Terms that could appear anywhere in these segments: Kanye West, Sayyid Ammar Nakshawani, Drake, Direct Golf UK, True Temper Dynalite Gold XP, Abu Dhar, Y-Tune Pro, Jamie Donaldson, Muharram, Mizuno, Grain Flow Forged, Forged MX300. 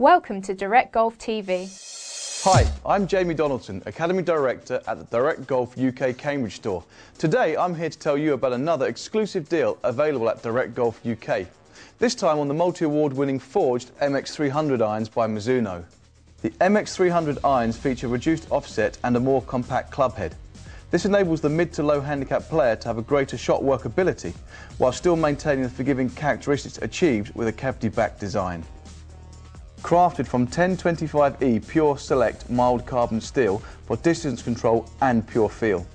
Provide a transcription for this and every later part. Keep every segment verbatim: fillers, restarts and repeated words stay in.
Welcome to Direct Golf T V. Hi, I'm Jamie Donaldson, Academy Director at the Direct Golf U K Cambridge store. Today I'm here to tell you about another exclusive deal available at Direct Golf U K. This time on the multi-award winning Forged M X three hundred irons by Mizuno. The M X three hundred irons feature reduced offset and a more compact clubhead. This enables the mid to low handicap player to have a greater shot workability while still maintaining the forgiving characteristics achieved with a cavity back design. Crafted from ten twenty-five E Pure Select mild carbon steel for distance control and pure feel.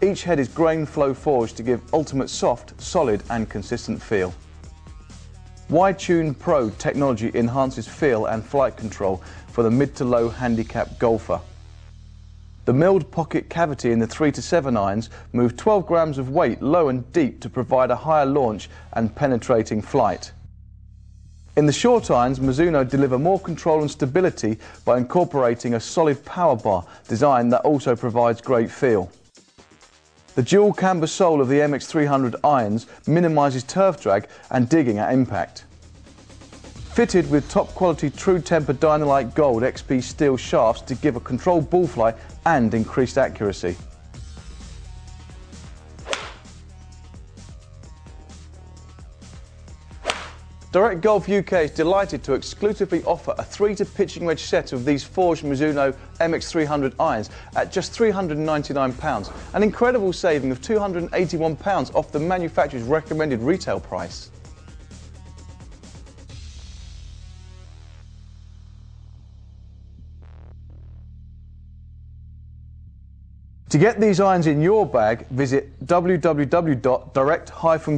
Each head is grain flow forged to give ultimate soft, solid and consistent feel. Y-Tune Pro technology enhances feel and flight control for the mid to low handicap golfer. The milled pocket cavity in the three to seven irons moves twelve grams of weight low and deep to provide a higher launch and penetrating flight. In the short irons, Mizuno deliver more control and stability by incorporating a solid power bar design that also provides great feel. The dual camber sole of the M X three hundred irons minimises turf drag and digging at impact. Fitted with top quality True Temper Dynalite Gold X P steel shafts to give a controlled ball flight and increased accuracy. Direct Golf U K is delighted to exclusively offer a three to pitching wedge set of these forged Mizuno M X three hundred irons at just three hundred and ninety-nine pounds, an incredible saving of two hundred and eighty-one pounds off the manufacturer's recommended retail price. To get these irons in your bag, visit w w w dot direct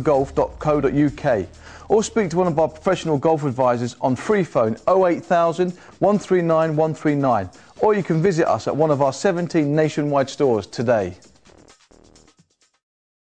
golf dot co dot u k or speak to one of our professional golf advisors on free phone oh eight thousand, one three nine, one three nine, or you can visit us at one of our seventeen nationwide stores today.